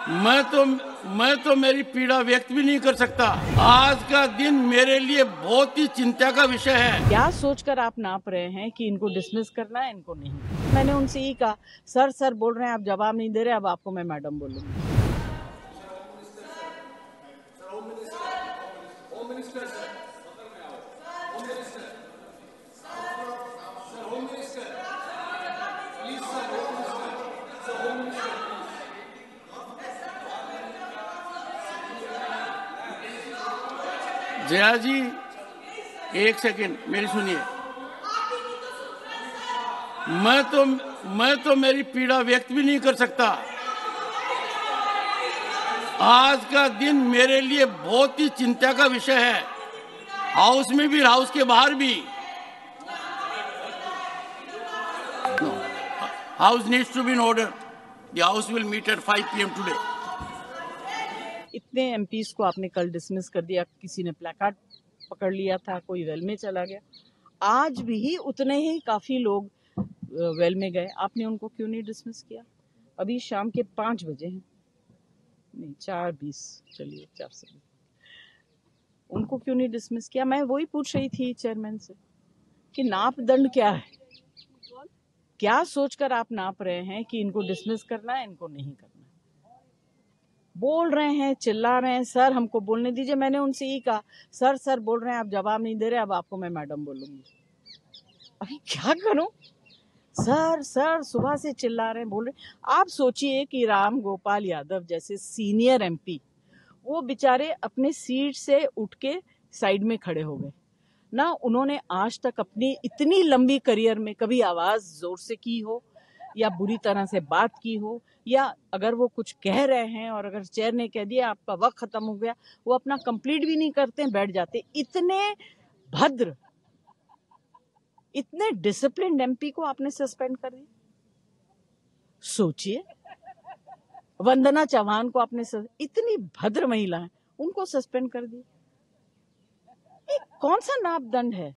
मैं तो मेरी पीड़ा व्यक्त भी नहीं कर सकता। आज का दिन मेरे लिए बहुत ही चिंता का विषय है। क्या सोचकर आप नाप रहे हैं कि इनको डिसमिस करना है, इनको नहीं। मैंने उनसे ही कहा सर बोल रहे हैं, आप जवाब नहीं दे रहे, अब आपको मैं मैडम बोलूंगी। जया जी एक सेकेंड मेरी सुनिए। मैं तो मेरी पीड़ा व्यक्त भी नहीं कर सकता। आज का दिन मेरे लिए बहुत ही चिंता का विषय है, हाउस में भी, हाउस के बाहर भी। House needs to be in order, the house will meet at 5 PM today. इतने एमपीस को आपने कल डिसमिस कर दिया, किसी ने प्लेकार्ड पकड़ लिया था, कोई वेल में चला गया। आज भी उतने ही काफी लोग वेल में गए, आपने उनको क्यों नहीं डिसमिस किया? अभी शाम के 5 बजे हैं, नहीं 4:20, चलिए 4:20, उनको क्यों नहीं डिसमिस किया? मैं वही पूछ रही थी चेयरमैन से कि नापदंड क्या है। क्या सोचकर आप नाप रहे हैं कि इनको डिसमिस करना है, इनको नहीं करना? बोल रहे हैं, चिल्ला रहे हैं, सर हमको बोलने दीजिए। मैंने उनसे ही कहा सर बोल रहे हैं, आप जवाब नहीं दे रहे, अब आपको मैं मैडम बोलूंगी। अभी क्या करूं? सर सुबह से चिल्ला रहे हैं, बोल रहे। आप सोचिए कि राम गोपाल यादव जैसे सीनियर MP, वो बेचारे अपने सीट से उठ के साइड में खड़े हो गए ना। उन्होंने आज तक अपनी इतनी लंबी करियर में कभी आवाज जोर से की हो या बुरी तरह से बात की हो, या अगर वो कुछ कह रहे हैं और अगर चेयर ने कह दिया आपका वक्त खत्म हो गया, वो अपना कंप्लीट भी नहीं करते, बैठ जाते। इतने भद्र, इतने डिसिप्लिन्ड MP को आपने सस्पेंड कर दिया। सोचिए, वंदना चौहान को आपने, इतनी भद्र महिला है, उनको सस्पेंड कर दिया। कौन सा नापदंड है?